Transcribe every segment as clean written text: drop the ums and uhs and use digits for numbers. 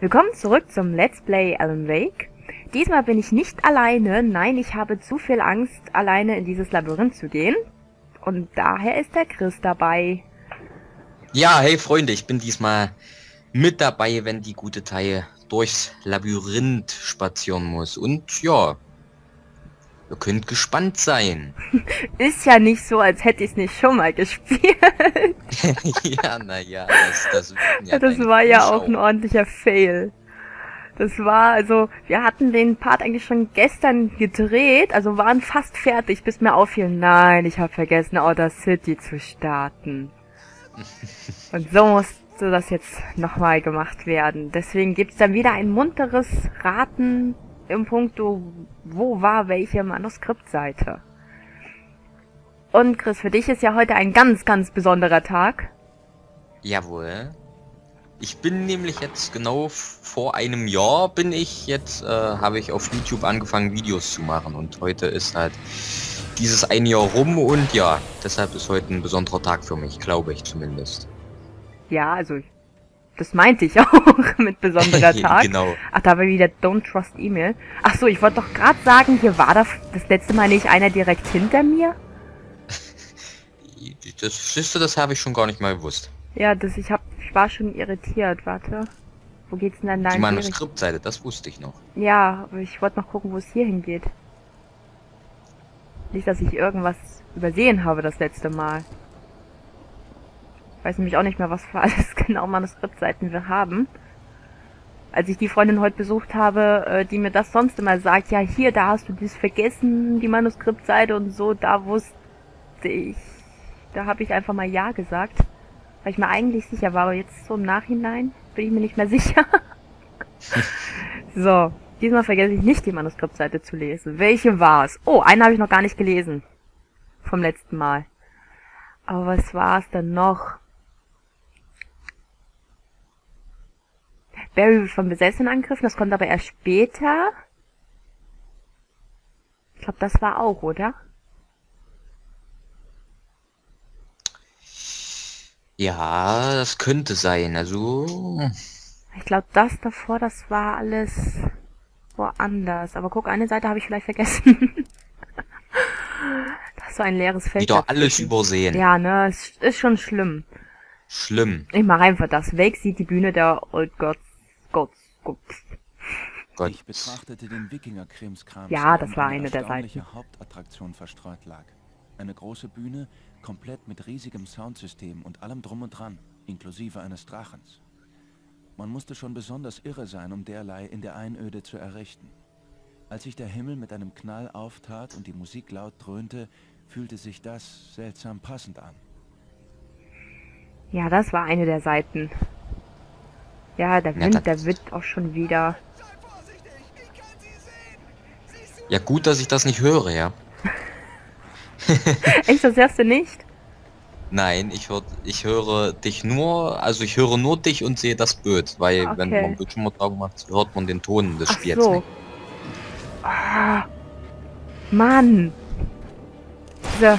Willkommen zurück zum Let's Play Alan Wake. Diesmal bin ich nicht alleine, nein, ich habe zu viel Angst, alleine in dieses Labyrinth zu gehen. Und daher ist der Chris dabei. Ja, hey Freunde, ich bin diesmal mit dabei, wenn die gute Taille durchs Labyrinth spazieren muss. Und ja, ihr könnt gespannt sein. Ist ja nicht so, als hätte ich es nicht schon mal gespielt. Ja, naja, das war ja auch ein ordentlicher Fail. Das war, also, wir hatten den Part eigentlich schon gestern gedreht, also waren fast fertig, bis mir auffiel, nein, ich habe vergessen, Outer City zu starten. Und so musste das jetzt nochmal gemacht werden. Deswegen gibt's dann wieder ein munteres Raten im Punkto, wo war welche Manuskriptseite. Und Chris, für dich ist ja heute ein ganz, ganz besonderer Tag. Jawohl. Ich bin nämlich jetzt genau vor einem Jahr habe ich auf YouTube angefangen, Videos zu machen. Und heute ist halt dieses ein Jahr rum und ja, deshalb ist heute ein besonderer Tag für mich, glaube ich zumindest. Ja, also, das meinte ich auch mit besonderer Tag. Genau. Ach, da war wieder Don't Trust E-Mail. Ach so, ich wollte doch gerade sagen, hier war das letzte Mal nicht einer direkt hinter mir. Das habe ich schon gar nicht mal gewusst. Ja, ich war schon irritiert, warte. Wo geht's denn dann lang? Die Manuskriptseite, das wusste ich noch. Ja, aber ich wollte noch gucken, wo es hier hingeht. Nicht, dass ich irgendwas übersehen habe das letzte Mal. Ich weiß nämlich auch nicht mehr, was für alles genau Manuskriptseiten wir haben. Als ich die Freundin heute besucht habe, die mir das sonst immer sagt, ja hier, da hast du dies vergessen, die Manuskriptseite und so, da wusste ich. Da habe ich einfach mal Ja gesagt, weil ich mir eigentlich sicher war, aber jetzt so im Nachhinein bin ich mir nicht mehr sicher. So, diesmal vergesse ich nicht, die Manuskriptseite zu lesen. Welche war es? Oh, eine habe ich noch gar nicht gelesen. Vom letzten Mal. Aber was war es denn noch? Barry wird von Besessenen angegriffen, das kommt aber erst später. Ich glaube, das war auch, oder? Ja, das könnte sein, also... Ich glaube, das davor, das war alles woanders. Aber guck, eine Seite habe ich vielleicht vergessen. Das ist so ein leeres Feld. Wieder alles übersehen. Ja, ne, es ist schon schlimm. Schlimm. Ich mache einfach das. Weg sieht die Bühne der Old Gods. Ich betrachtete den Wikinger-Krimskrams. Ja, das war eine der Seiten. Hauptattraktion verstreut lag. Eine große Bühne, komplett mit riesigem Soundsystem und allem drum und dran, inklusive eines Drachens. Man musste schon besonders irre sein, um derlei in der Einöde zu errichten. Als sich der Himmel mit einem Knall auftat und die Musik laut dröhnte, fühlte sich das seltsam passend an. Ja, das war eine der Seiten. Ja, der Wind, der wird auch schon wieder... Ja, gut, dass ich das nicht höre, ja. Echt, das hörst du nicht? Nein, ich höre dich nur, also ich höre nur dich und sehe das Bild, weil okay, wenn man Bildschirm drauf macht, hört man den Ton des Spiels so nicht. Ah, Mann! Diese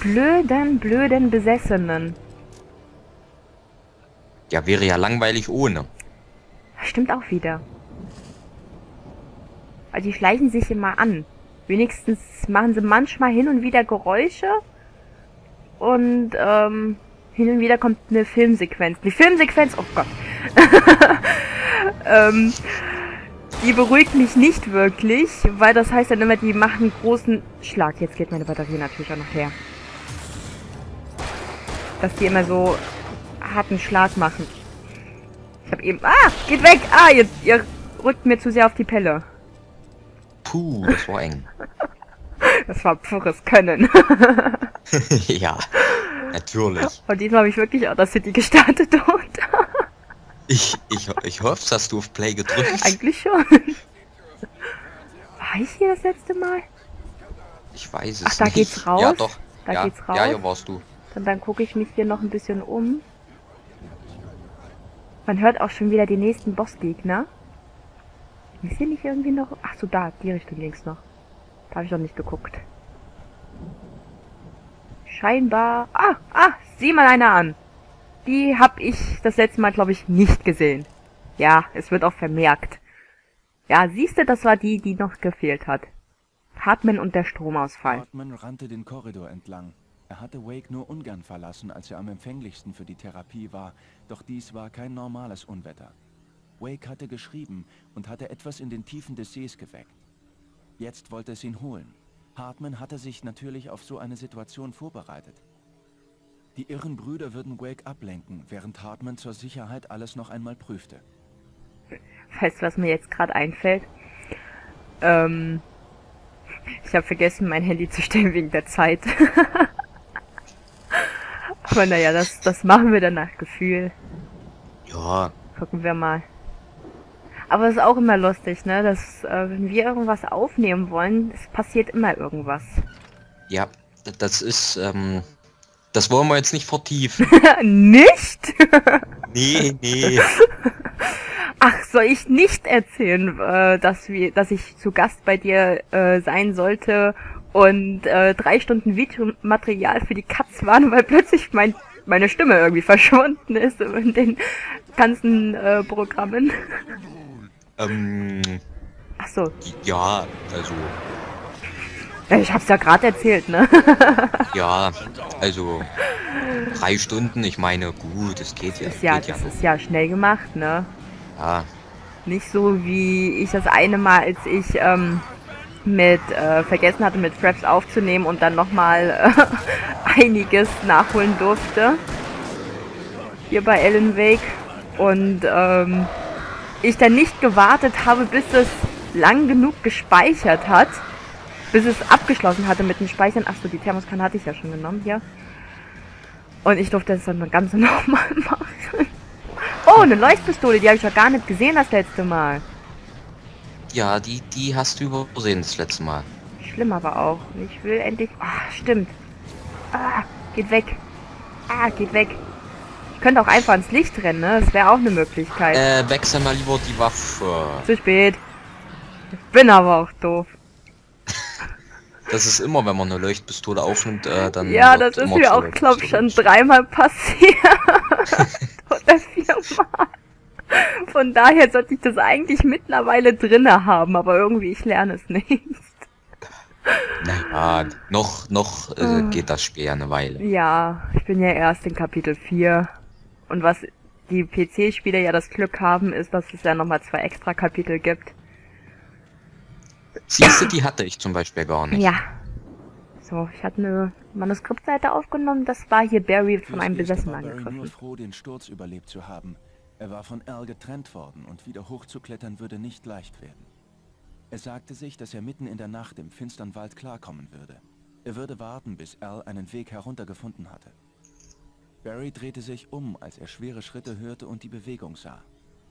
blöden Besessenen. Ja, wäre ja langweilig ohne. Stimmt auch wieder. Also die schleichen sich immer an. Wenigstens machen sie manchmal hin und wieder Geräusche und hin und wieder kommt eine Filmsequenz. Die Filmsequenz, oh Gott, die beruhigt mich nicht wirklich, weil das heißt dann immer, die machen großen Schlag. Jetzt geht meine Batterie natürlich auch noch her. Dass die immer so harten Schlag machen. Ich habe eben, geht weg, ihr rückt mir zu sehr auf die Pelle. Puh, das war eng. Das war pures Können. Ja, natürlich. Und diesmal habe ich wirklich Outer City gestartet und... ich hoffe, dass du auf Play gedrückt. Eigentlich schon. War ich hier das letzte Mal? Ich weiß es nicht. Ach, da geht's raus? Ja, doch. Da geht's raus? Ja, hier warst du. Und dann gucke ich mich hier noch ein bisschen um. Man hört auch schon wieder die nächsten Bossgegner. Ist hier nicht irgendwie noch... Ach so, da, die Richtung links noch. Da habe ich noch nicht geguckt. Scheinbar... sieh mal einer an. Die habe ich das letzte Mal, glaube ich, nicht gesehen. Ja, es wird auch vermerkt. Ja, siehst du, das war die, die noch gefehlt hat. Hartmann und der Stromausfall. Hartmann rannte den Korridor entlang. Er hatte Wake nur ungern verlassen, als er am empfänglichsten für die Therapie war, doch dies war kein normales Unwetter. Wake hatte geschrieben und hatte etwas in den Tiefen des Sees geweckt. Jetzt wollte es ihn holen. Hartmann hatte sich natürlich auf so eine Situation vorbereitet. Die irren Brüder würden Wake ablenken, während Hartmann zur Sicherheit alles noch einmal prüfte. Weißt du, was mir jetzt gerade einfällt? Ich habe vergessen, mein Handy zu stellen wegen der Zeit. Aber naja, das machen wir dann nach Gefühl. Ja. Gucken wir mal. Aber es ist auch immer lustig, ne? Dass, wenn wir irgendwas aufnehmen wollen, es passiert immer irgendwas. Ja, das ist, das wollen wir jetzt nicht vertiefen. Nicht? Nee. Ach, soll ich nicht erzählen, dass ich zu Gast bei dir sein sollte und 3 Stunden Videomaterial für die Katz waren, weil plötzlich meine Stimme irgendwie verschwunden ist in den ganzen Programmen. Ach so. Ja, also... Ich hab's ja gerade erzählt, ne? Ja, also... 3 Stunden, ich meine, gut, es geht ja. Das ist ja schnell gemacht, ne? Ja. Nicht so wie ich das eine Mal, als ich vergessen hatte, mit Fraps aufzunehmen und dann nochmal einiges nachholen durfte. Hier bei Alan Wake. Und ich dann nicht gewartet habe, bis es lang genug gespeichert hat. Bis es abgeschlossen hatte mit dem Speichern. Achso, die Thermoskanne hatte ich ja schon genommen hier. Und ich durfte das dann mal ganz nochmal machen. Oh, eine Leuchtpistole, die habe ich ja gar nicht gesehen das letzte Mal. Ja, die hast du übersehen das letzte Mal. Schlimm aber auch. Ich will endlich... Ah, stimmt. Ah, geht weg. Ah, geht weg. Ich könnte auch einfach ins Licht rennen, ne? Das wäre auch eine Möglichkeit. Wechsel mal lieber die Waffe. Zu spät. Ich bin aber auch doof. Das ist immer, wenn man eine Leuchtpistole aufnimmt, dann... Ja, das ist mir auch, glaube ich, schon 3-mal passiert. Oder 4-mal. Von daher sollte ich das eigentlich mittlerweile drinne haben, aber irgendwie, ich lerne es nicht. Naja, noch geht das Spiel ja eine Weile. Ja, ich bin ja erst in Kapitel 4. Und was die PC-Spieler ja das Glück haben, ist, dass es ja nochmal 2 extra Kapitel gibt. Siehst du, die hatte ich zum Beispiel gar nicht. Ja. So, ich hatte eine Manuskriptseite aufgenommen, das war hier Barry von einem Besessenen angegriffen. Ich war nur froh, den Sturz überlebt zu haben. Er war von Al getrennt worden und wieder hochzuklettern würde nicht leicht werden. Er sagte sich, dass er mitten in der Nacht im finstern Wald klarkommen würde. Er würde warten, bis Al einen Weg heruntergefunden hatte. Barry drehte sich um, als er schwere Schritte hörte und die Bewegung sah.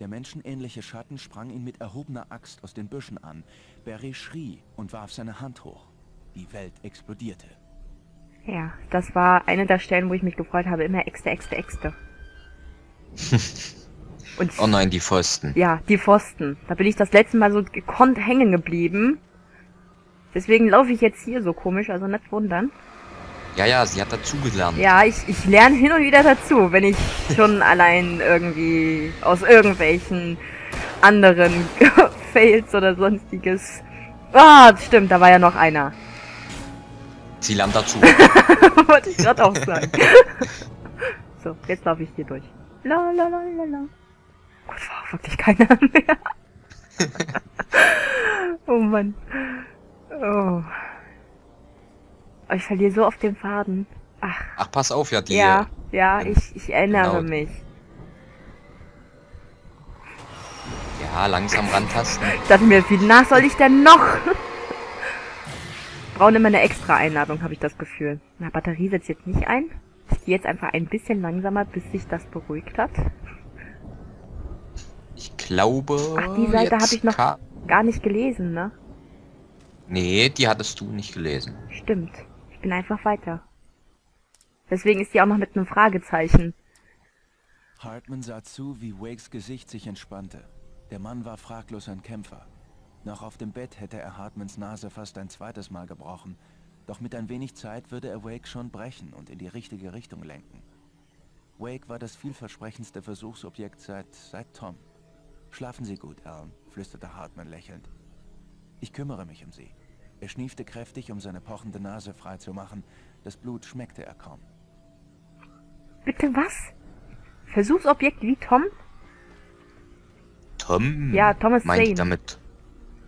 Der menschenähnliche Schatten sprang ihn mit erhobener Axt aus den Büschen an. Barry schrie und warf seine Hand hoch. Die Welt explodierte. Ja, das war eine der Stellen, wo ich mich gefreut habe. Immer Äxte, Äxte, Äxte. Und oh nein, die Pfosten. Ja, die Pfosten. Da bin ich das letzte Mal so gekonnt hängen geblieben. Deswegen laufe ich jetzt hier so komisch, also nicht wundern. Ja, sie hat dazugelernt. Ja, ich lerne hin und wieder dazu, wenn ich schon allein irgendwie aus irgendwelchen anderen Fails oder sonstiges... Ah, stimmt, da war ja noch einer. Sie lernt dazu. Wollte ich gerade auch sagen. So, jetzt laufe ich hier durch. La la la la la. Gut, war auch wirklich keiner mehr. Oh Mann. Oh. Ich verliere so auf den Faden. Ach, pass auf, ja, die... Ja, ich erinnere mich. Ja, langsam rantasten. Ich dachte mir, wie nach soll ich denn noch? Brauchen immer eine extra Einladung, habe ich das Gefühl. Na, Batterie setzt jetzt nicht ein. Ich gehe jetzt einfach ein bisschen langsamer, bis sich das beruhigt hat. Ich glaube... Ach, die Seite habe ich noch gar nicht gelesen, ne? Nee, die hattest du nicht gelesen. Stimmt. Ich bin einfach weiter. Deswegen ist die auch noch mit einem Fragezeichen. Hartmann sah zu, wie Wakes Gesicht sich entspannte. Der Mann war fraglos ein Kämpfer. Noch auf dem Bett hätte er Hartmanns Nase fast ein 2. Mal gebrochen. Doch mit ein wenig Zeit würde er Wake schon brechen und in die richtige Richtung lenken. Wake war das vielversprechendste Versuchsobjekt seit Tom. »Schlafen Sie gut, Alan«, flüsterte Hartmann lächelnd. »Ich kümmere mich um Sie.« Er schniefte kräftig, um seine pochende Nase freizumachen. Das Blut schmeckte er kaum. Bitte was? Versuchsobjekt wie Tom? Tom? Ja, Thomas Zane. Damit.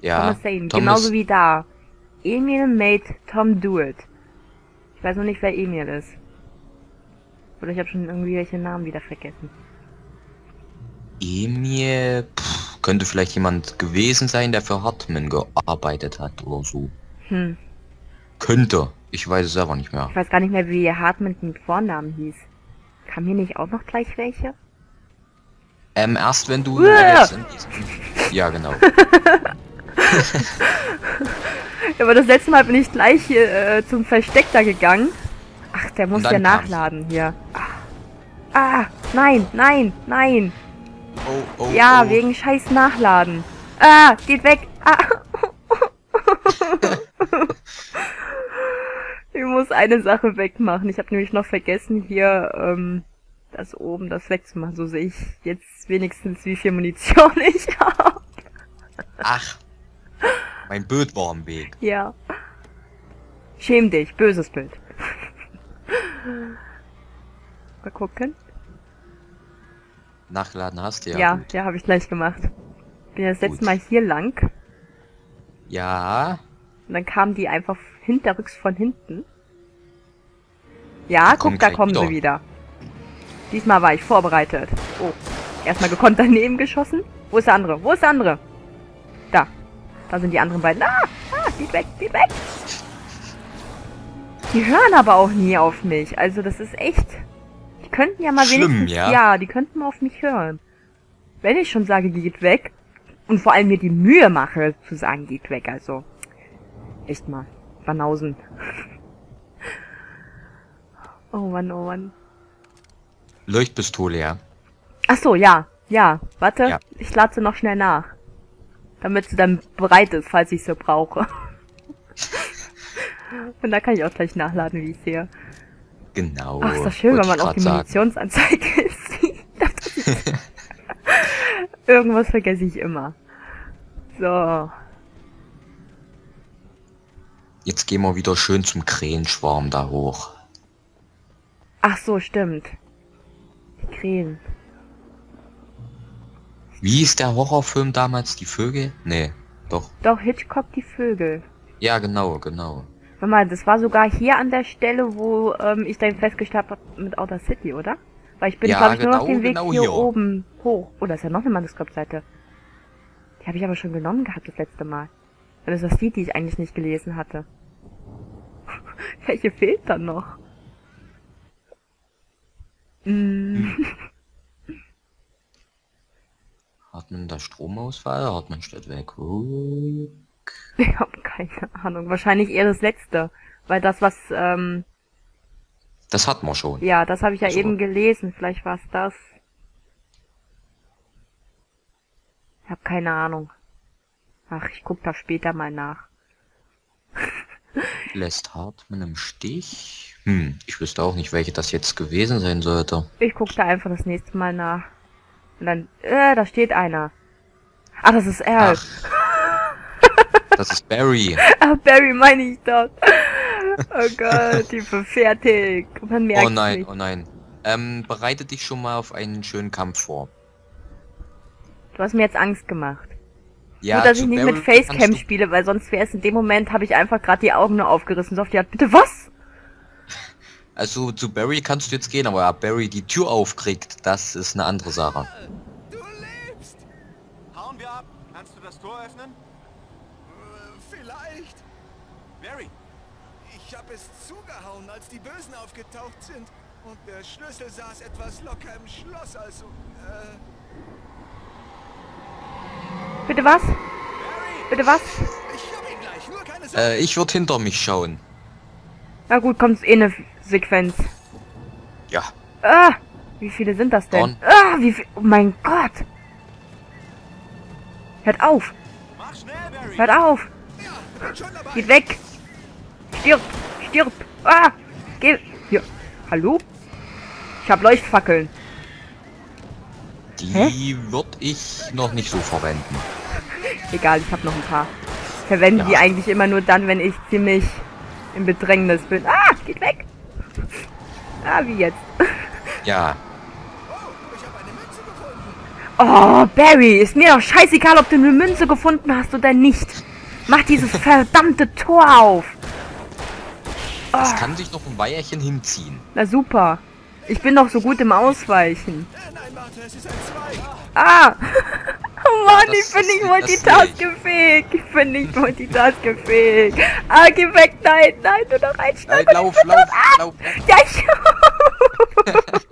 Ja, Thomas Zane, Thomas... genauso wie da. Emil made Tom do it. Ich weiß noch nicht, wer Emil ist. Oder ich habe schon irgendwie welche Namen wieder vergessen. Emil... könnte vielleicht jemand gewesen sein, der für Hartmann gearbeitet hat oder so. Hm. Könnte. Ich weiß es aber nicht mehr. Ich weiß gar nicht mehr, wie Hartmann mit Vornamen hieß. Kam hier nicht auch noch gleich welche? Erst wenn du... Ja, genau. Aber das letzte Mal bin ich gleich zum Versteck da gegangen. Ach, der muss ja nachladen hier. Ah, nein, nein, nein. Oh, oh, ja, oh. Wegen scheiß Nachladen. Ah, geht weg. Ah. Ich muss eine Sache wegmachen. Ich habe nämlich noch vergessen, hier das oben, das wegzumachen. So sehe ich jetzt wenigstens, wie viel Munition ich habe. Ach, mein Bild war am Weg. Ja. Schäm dich, böses Bild. Mal gucken. Nachladen hast du ja. Ja, ja, habe ich gleich gemacht. Bin ja das letzte Mal hier lang. Ja. Und dann kamen die einfach hinterrücks von hinten. Ja, die guck, da kommen sie wieder. Diesmal war ich vorbereitet. Oh, erstmal gekonnt daneben geschossen. Wo ist der andere? Wo ist der andere? Da. Da sind die anderen beiden. Ah, ah, geht weg, geht weg. Die hören aber auch nie auf mich. Also das ist echt... Die könnten ja mal wenigstens, ja, die könnten mal auf mich hören. Wenn ich schon sage, geht weg, und vor allem mir die Mühe mache, zu sagen, geht weg, also. Echt mal. Banausen. Oh Mann, oh Mann. Leuchtpistole, ja. Ach so, ja, ja. Warte, ja. Ich lade sie noch schnell nach. Damit sie dann bereit ist, falls ich sie brauche. Und da kann ich auch gleich nachladen, wie ich sehe. Genau. Ach, ist das schön, wenn man auch die Munitionsanzeige sieht. Irgendwas vergesse ich immer. So. Jetzt gehen wir wieder schön zum Krähenschwarm da hoch. Ach so, stimmt. Die Krähen. Wie ist der Horrorfilm damals? Die Vögel? Nee, doch. Doch, Hitchcock, die Vögel. Ja, genau, genau. Warte mal, das war sogar hier an der Stelle, wo ich dann festgestellt habe mit Outer City, oder? Weil ich bin, ja, glaube ich, genau, nur noch den Weg hier oben hoch. Oh, da ist ja noch eine Manuskriptseite. Die habe ich aber schon genommen gehabt das letzte Mal. Und das ist die, die ich eigentlich nicht gelesen hatte. Welche fehlt dann noch? Hat man da Stromausfall? Hat man statt weg? Ich habe keine Ahnung. Wahrscheinlich eher das letzte. Weil das, was... das hatten wir schon. Ja, das habe ich ja also eben gelesen. Vielleicht war es das. Ich habe keine Ahnung. Ach, ich guck da später mal nach. Lässt Hartmann im Stich? Hm, ich wüsste auch nicht, welche das jetzt gewesen sein sollte. Ich guck da einfach das nächste Mal nach. Und dann... da steht einer. Ach, das ist er. Das ist Barry. Ach, Barry meine ich doch. Oh Gott, die verfertigt. Man merkt nicht. Oh nein. Bereite dich schon mal auf einen schönen Kampf vor. Du hast mir jetzt Angst gemacht. Ja, nur, dass ich nicht mit Facecam spiele, weil sonst wäre es in dem Moment, habe ich einfach gerade die Augen nur aufgerissen. So auf die Art, bitte was? Also zu Barry kannst du jetzt gehen, aber ob Barry die Tür aufkriegt, das ist eine andere Sache. Du lebst! Hauen wir ab. Kannst du das Tor öffnen? Vielleicht. Barry, ich habe es zugehauen, als die Bösen aufgetaucht sind. Und der Schlüssel saß etwas locker im Schloss, also... Bitte was? Barry, bitte was? Ich hab ihn gleich, nur keine Sorge. Ich würde hinter mich schauen. Na gut, kommt eh eine Sequenz. Ja. Ah, wie viele sind das denn? Ah, wie viel... Oh mein Gott! Hört auf! Mach schnell, Barry! Hört auf! Geht weg! Stirb! Stirb! Ah! Geh! Hier! Hallo? Ich hab Leuchtfackeln! Die würde ich noch nicht so verwenden. Egal, ich habe noch ein paar. Ich verwende die eigentlich immer nur dann, wenn ich ziemlich im Bedrängnis bin. Ah, geht weg! Ah, wie jetzt? Ja. Oh, Barry, ist mir doch scheißegal, ob du eine Münze gefunden hast oder nicht. Mach dieses verdammte Tor auf. Oh. Das kann sich noch ein Weilchen hinziehen. Na super. Ich bin doch so gut im Ausweichen. Ah! Oh Mann, ich bin nicht multitaskingfähig. Ich bin nicht multitaskingfähig. Ah, geh weg, nein, nein, du noch ein Schnapp. Lauf, lauf, lauf. Ja,